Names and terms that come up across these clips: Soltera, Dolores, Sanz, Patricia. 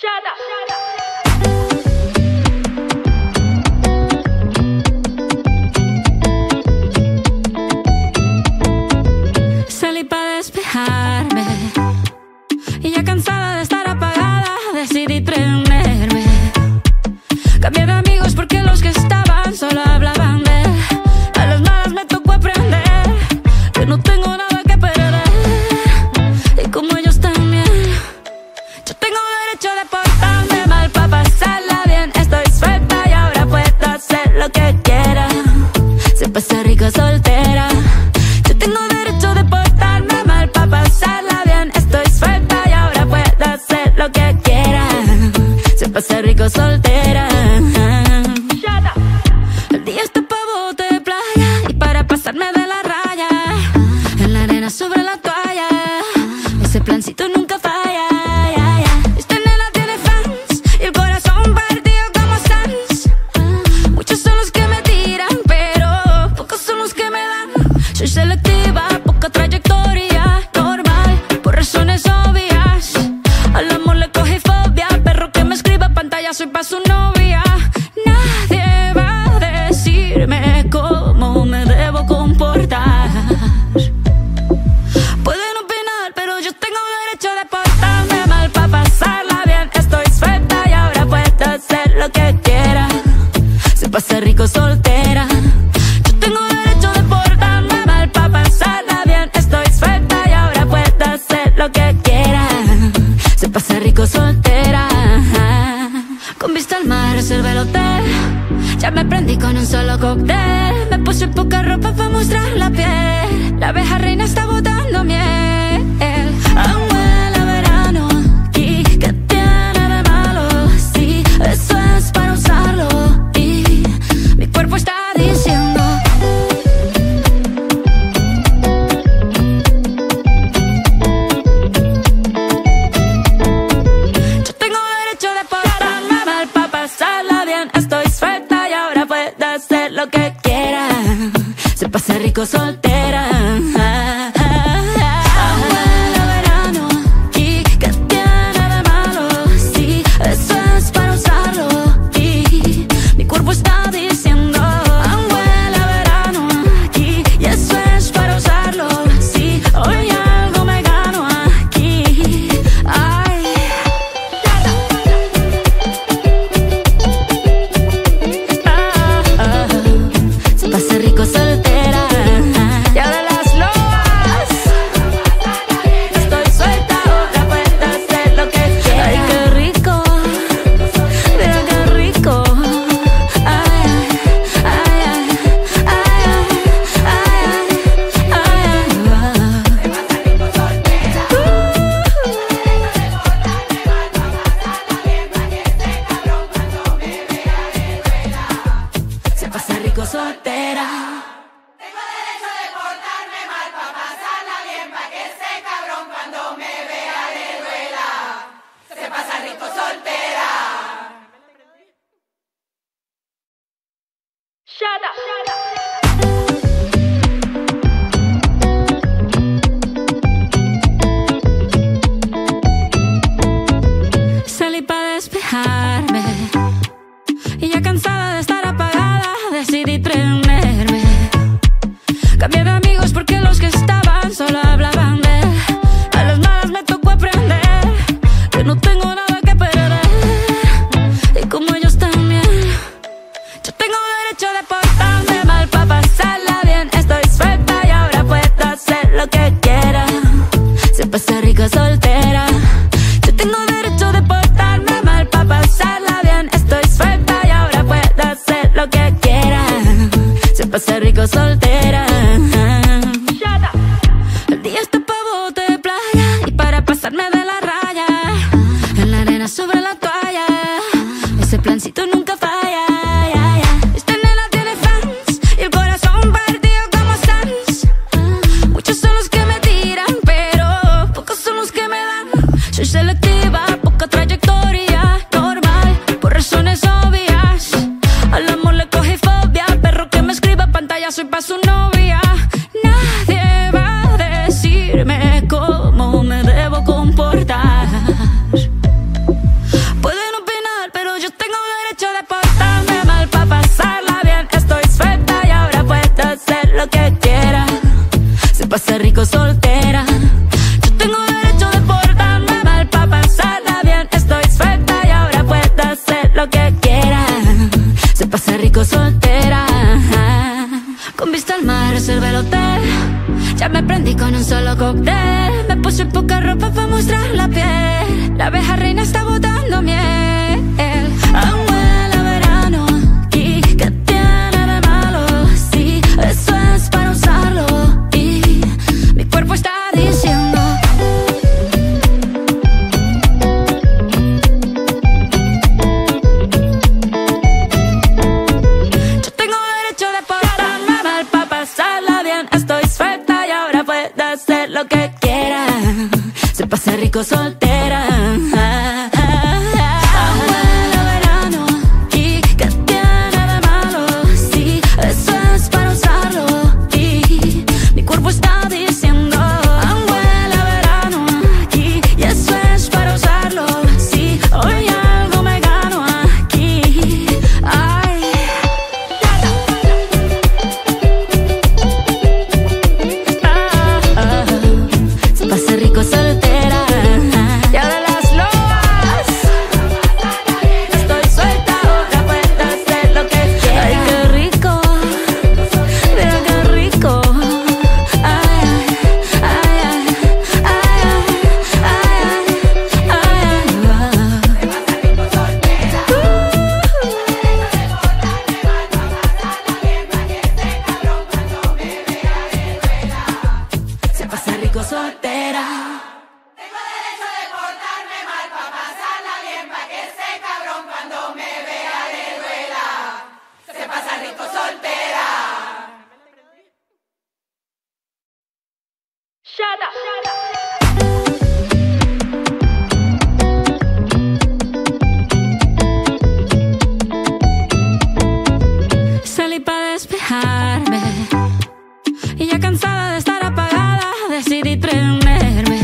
Shut up, shut up. Salí para despejarme y ya cansada de estar apagada, decidí prenderme. Cambié de amigos porque los que estaban solo hablaban de él. A las malas me tocó aprender que no tengo nada que perder, y como ellos también, yo tengo derecho de portarme mal para pasarla bien. Estoy suelta y ahora puedo hacer lo que quiera. Se pasa rico soltera. Yo tengo derecho de portarme mal para pasarla bien. Estoy suelta y ahora puedo hacer lo que quiera. Se pasa rico soltera. El día está pa' bote de playa y para pasarme de la raya. En la arena sobre la toalla, ese plancito nunca falla. Selectiva, poca trayectoria, normal, por razones obvias. Al amor le coge fobia, perro que me escriba pantalla, soy pa' su novia. Nadie va a decirme cómo me debo comportar. Pueden opinar, pero yo tengo derecho de portarme mal pa' pasarla bien. Estoy suelta y ahora puedo hacer lo que quiera. Se pasa rico soltera. Pasa rico soltera. Con vista al mar reservé el hotel. Ya me prendí con un solo cóctel. Me puse poca ropa para mostrar la piel. La abeja reina está botando miel. Aún huele a verano. ¿Y qué tiene de malo? Sí, eso es para usarlo. Y mi cuerpo está diciendo. Lo que quiera, se pasa rico soltera. Abuela verano, ¿y qué tiene de malo? Sí, eso es para usarlo. Y mi cuerpo está diciendo. Abuela verano, aquí, y eso es para usarlo. Sí, hoy algo me gano aquí. Ay. Soltera, y ahora las lobas. Estoy suelta, ahora puedo hacer lo que quiera. Ay, qué rico, mira qué rico. Ay, ay, ay, ay, ay, ay, ay, ay, se pasa rico soltera. Salí para despejarme y ya cansada de estar apagada, decidí prenderme. Cambié de amigos porque los que estaban solo hablaban de él. A las malas me tocó aprender que no tengo nada. Se pasa rico soltera. Yo tengo derecho de portarme mal pa' pasarla bien. Estoy suelta y ahora puedo hacer lo que quiera. Se pasa rico soltera. El día está pa' bote de playa y para pasarme de la raya. En la arena sobre la toalla, ese plancito nunca falla. Esta nena tiene fans y el corazón partido como Sans. Muchos son los que soy selectiva, poca trayectoria, normal, por razones obvias. Al amor le coge fobia, perro que me escriba pantalla, soy pa' su novia. me prendí con un solo cóctel. Me puse poca ropa para mostrar la piel. La abeja reina está botando miel. Aún huele a verano. ¿Y qué tiene de malo? Sí, eso es para usarlo. Y mi cuerpo está diciendo. Se pasa rico soltera. Aún a verano. ¿Y qué tiene de malo? Sí, eso es para usarlo. Y mi cuerpo está diciendo. Aún a verano. Y eso es para usarlo. Sí, hoy algo me gano aquí. Ay. Se pasa rico soltera. Salí para despejarme y ya cansada de estar apagada, decidí prenderme.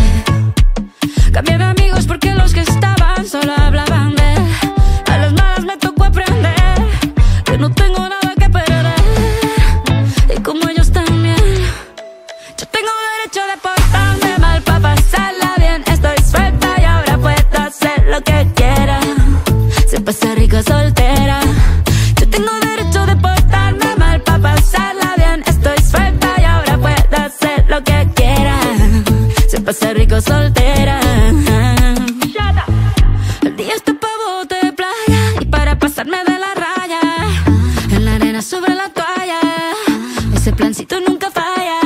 Cambié de amigos porque los que estaban solo hablaban de él. A las malas me tocó aprender que no tengo nada que perder. Y como ellos también, yo tengo derecho de portarme mal para pasarla bien. Estoy suelta y ahora puedo hacer lo que quiera. Se pasa rico soltera. Yo tengo derecho de portarme mal para pasarla bien. Estoy suelta y ahora puedo hacer lo que quiera. Se pasa rico soltera. El día está para bote de playa y para pasarme de la raya. En la arena sobre la toalla, ese plancito nunca falla.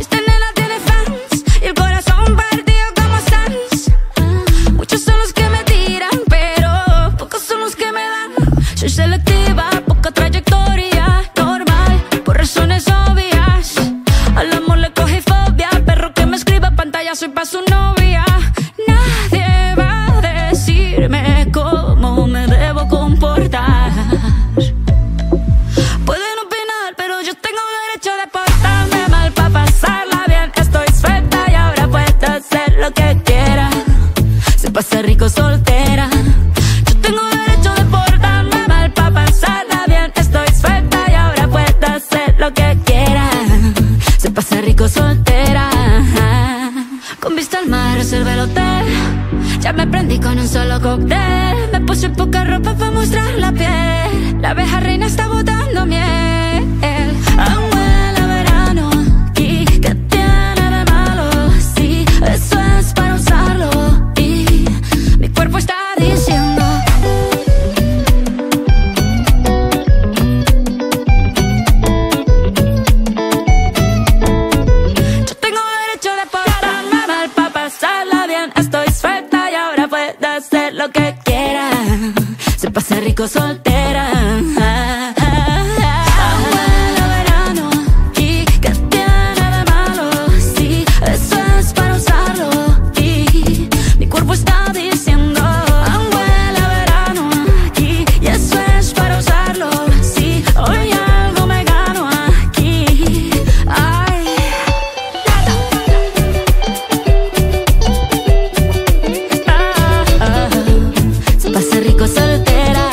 Esta nena tiene fans y el corazón partido como Sans. Muchos son los que me tiran, pero pocos son los que me dan. Soy selectiva, poca trayectoria, normal, por razones obvias. Al amor le cogí fobia, perro que me escriba pantalla, soy pa' su novia. Nadie va a decirme cómo me debo comportar. Pueden opinar, pero yo tengo derecho de portarme mal pa' pasarla bien. Estoy suelta y ahora puedo hacer lo que quiera. Se pasa rico soltera. Yo tengo derecho de portarme mal pa' pasarla bien. Estoy suelta y ahora puedo hacer lo que quiera. Se pasa rico soltera. Con vista al mar reservé el hotel. Ya me prendí con un solo cóctel. Me puse poca ropa para mostrar la piel. La abeja reina está botando miel. Aún huele a verano. ¿Y qué tiene de malo? Sí, eso es para usarlo. Y mi cuerpo está diciendo. Yo tengo derecho de portarme mal para pasarla bien. Estoy suelta y ahora puedo hacer lo que quiera. Se pasa rico soltera. Aún huele a verano. ¿Y qué tiene de malo? Sí, eso es para usarlo. Y mi cuerpo está diciendo. Aún huele a verano. Y eso es para usarlo. Sí, hoy algo me gano aquí. Ay. Se pasa rico soltera.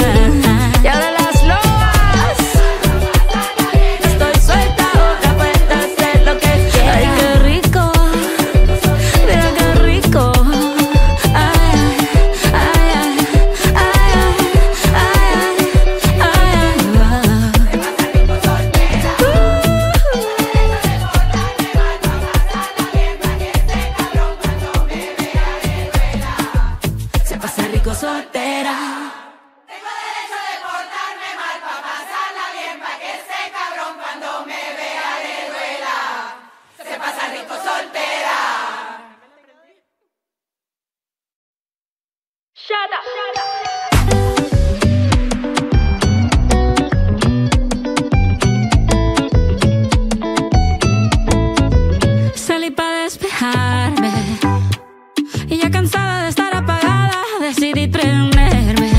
soltera. Shut up, shut up. Salí para despejarme y ya cansada de estar apagada, decidí prenderme.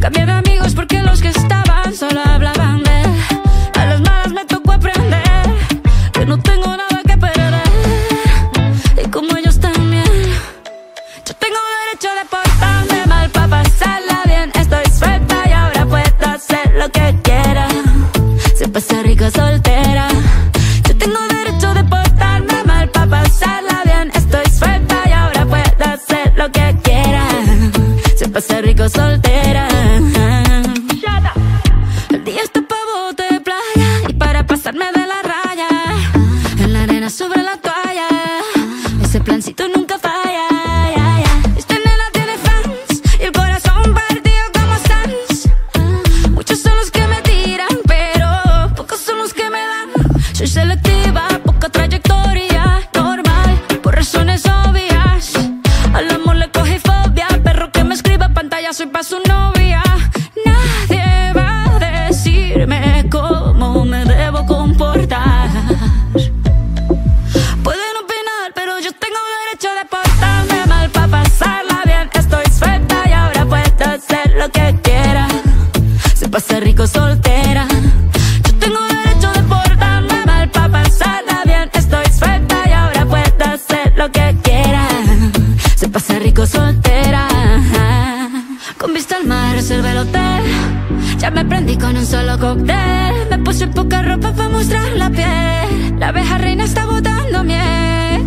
Cambié de amigos porque los que estaban solo hablaban de él. A las malas me tocó aprender que no tengo nada. Pasa rico soltera. Yo tengo derecho de portarme mal pa' pasarla bien. Estoy suelta y ahora puedo hacer lo que quiera. Se pasa rico soltera. El día está pa' bote de playa y para pasarme de la raya. En la arena sobre la toalla, ese plancito nunca falla. Esta nena tiene fans y el corazón partido como Sans. Muchos son los que me tiran, pero soy selectiva, poca trayectoria, normal, por razones obvias. Al amor le cogí fobia, perro que me escriba pantallazo y pa' su novia. Nadie va a decirme cómo me debo comportar. Pueden opinar, pero yo tengo derecho de portarme mal pa' pasarla bien. Estoy suelta y ahora puedo hacer lo que quiera. Se pasa rico soltera. Soltera, con vista al mar reservé el hotel. Ya me prendí con un solo cóctel. Me puse poca ropa para mostrar la piel. La abeja reina está botando miel.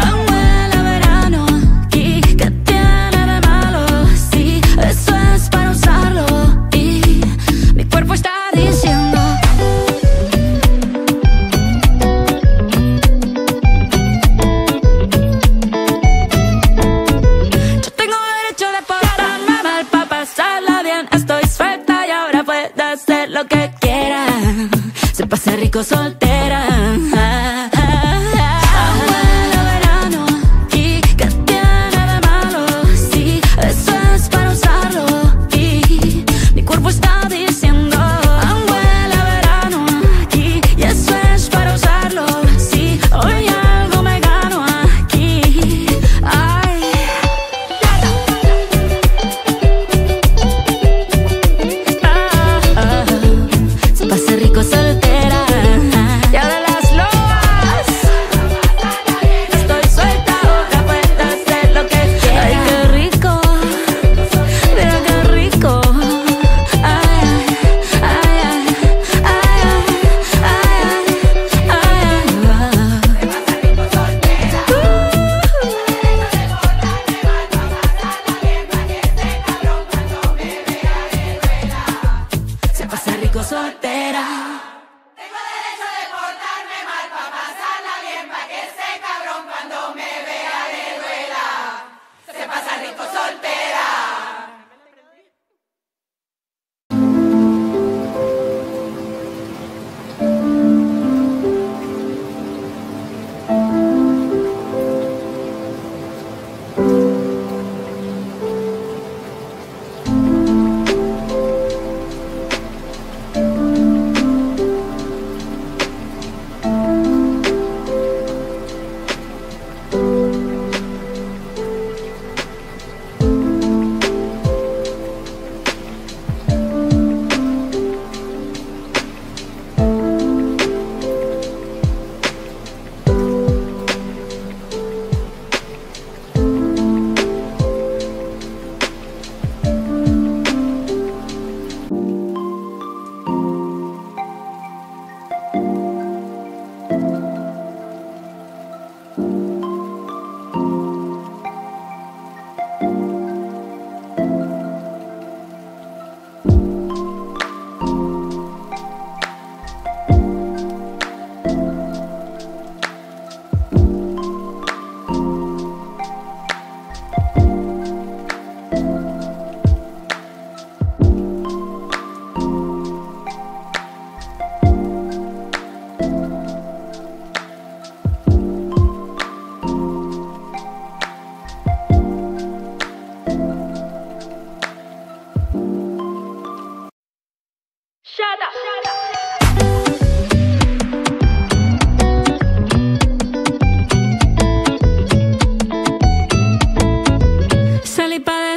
Aún huele a verano aquí. ¿Qué tiene de malo? Sí, eso es para usarlo. Y mi cuerpo está diciendo. Lo que quiera, se pasa rico soltera. Abuelo verano, ¿y qué tiene de malo? Sí, eso es para usarlo. Y mi cuerpo está diciendo. Abuelo verano, aquí, y eso es para usarlo. Sí, hoy algo me gano aquí. Ay. Soltera.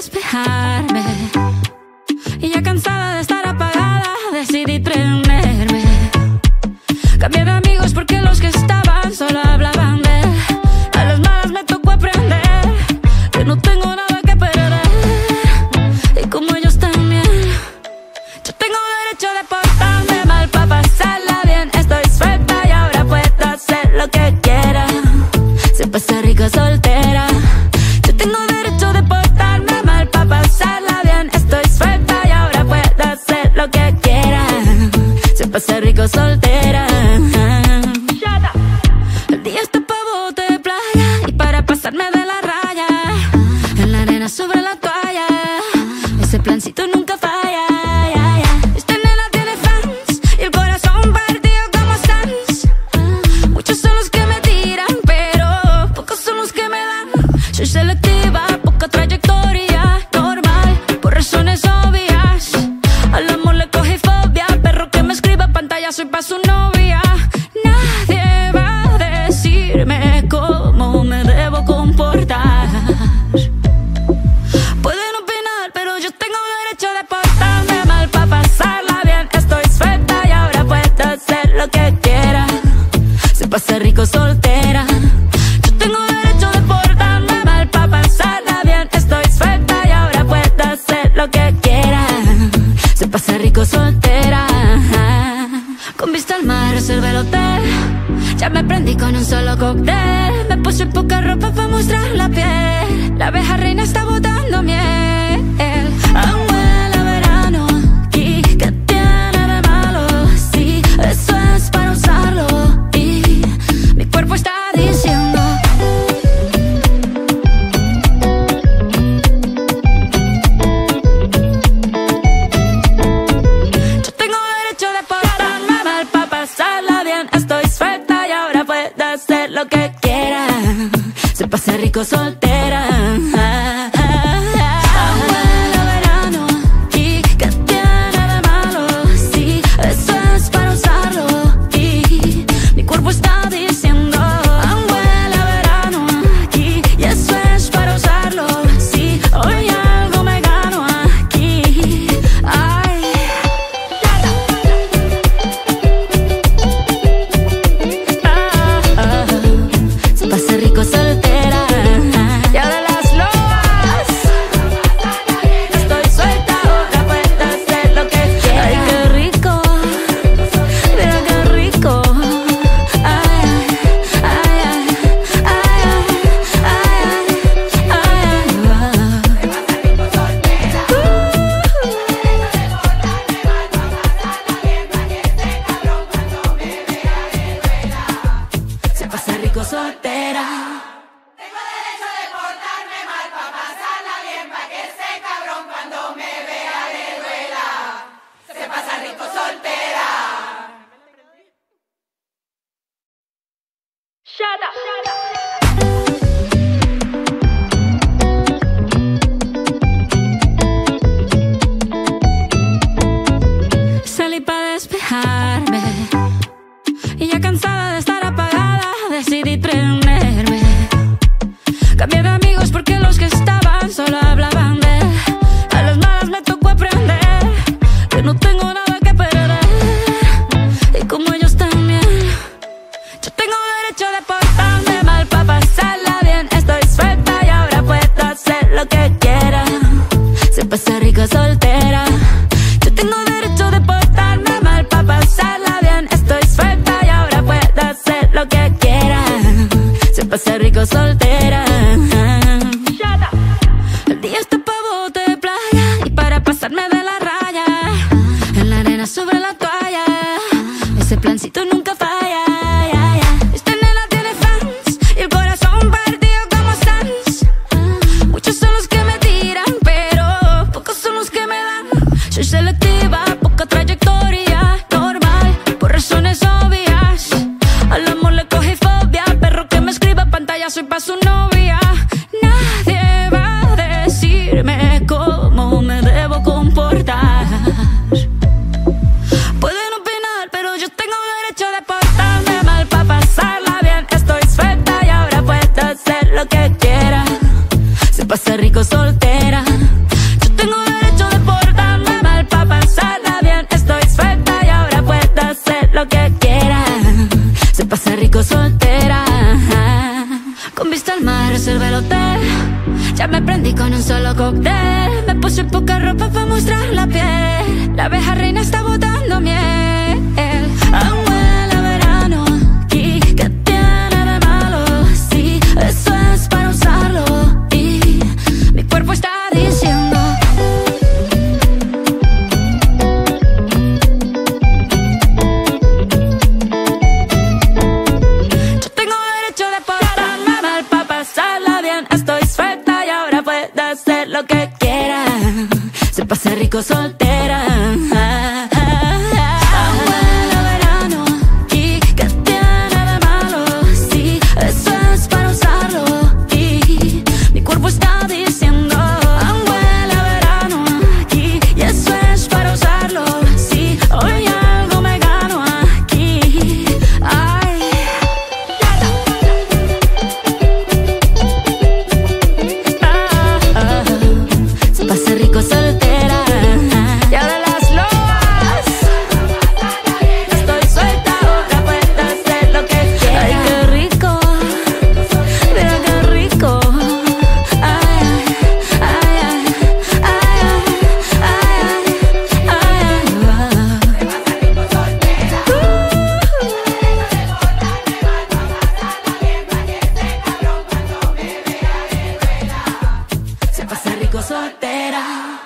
despejarme. Y ya cansada de estar apagada, decidí prenderme. Cambié de amigos porque los que estaban solo hablaban de él. A las malas me tocó aprender que no tengo nada que perder. Y como ellos también, yo tengo derecho de portarme mal pa' pasarla bien. Estoy suelta y ahora puedo hacer lo que quiera. Siempre estar rica soltera. Ser rico soltera. El día está pa' bote de playa y para pasarme de la raya. En la arena sobre la toalla, ese plancito nunca falla. Esta nena tiene fans y el corazón partido como Sans. Muchos son los que me tiran, pero pocos son los que me dan. Soy selectiva, poca trayectoria, normal, por razones obvias. Al amor le cogí fobia, perro que me escribe. Soy pa' su novia. Nadie va a decirme cómo me debo comportar. Pueden opinar, pero yo tengo derecho de portarme mal pa' pasarla bien. Estoy suelta y ahora puedo hacer lo que quiera. Se pasa rico soltera. Yo tengo derecho de portarme mal pa' pasarla bien. Estoy suelta y ahora puedo hacer lo que quiera. Se pasa rico soltera. Con vista al mar reservé el hotel. Ya me prendí con un solo cóctel. Me puse poca ropa para mostrar la piel. La abeja reina está botando miel. Aún huele a verano aquí. ¿Qué tiene de malo? Sí, eso es para usarlo. Y mi cuerpo está diciendo. Lo que quiera, se pasa rico soltera. Abuela verano, ¿y qué tiene de malo? Sí, eso es para usarlo. Y mi cuerpo está diciendo. Abuela verano, aquí, y eso es para usarlo. Sí, hoy algo me gano aquí. Ay. Soltera, y ahora las lobas. Estoy suelta, ahora puedo hacer lo que quiera. Ay, qué rico, mira qué rico. Ay, ay, ay, ay, ay, ay, ay. Se pasa rico soltera. Salí para despejarme y ya cansada de estar apagada, decidí prenderme. Cambié de amigos porque los que estaban solo hablaban de él. A las malas me tocó aprender que no tengo nada que perder. Y como ellos también, yo tengo derecho de portarme mal pa' pasarla bien. Estoy suelta y ahora puedo hacer lo que quiera. Se pasa rico soltera. Yo tengo derecho de portarme mal pa' pasarla bien. Estoy suelta y ahora puedo hacer lo que quiera. Se pasa rico soltera. El día está pa' bote de playa y para pasarme de la raya. En la arena sobre la toalla, ese plancito nunca falla. Esta nena tiene fans y el corazón partido como Sans. Muchos son los que me tiran, pero pocos son los que me dan. Soy selectiva, poca trayectoria, normal, por razones obvias. Al amor le cogí fobia, perro que me escribe pantalla, soy pa' su novia. Nadie va a decirme cómo me debo comportar. Pueden opinar, pero yo tengo derecho de portarme mal pa' pasarla bien. Estoy suelta y ahora puedo hacer lo que quiera. Se pasa rico soltera. Me prendí con un solo cóctel. Me puse poca ropa para mostrar la piel. La abeja reina está botando miel. Aún huele a verano. ¿Y qué tiene de malo? Sí, eso es para usarlo. Y mi cuerpo está diciendo. Yo tengo derecho de portarme mal para pasarla bien. Estoy suelta y ahora puedo hacer lo que quiera. Se pasa rico soltera. Soltera.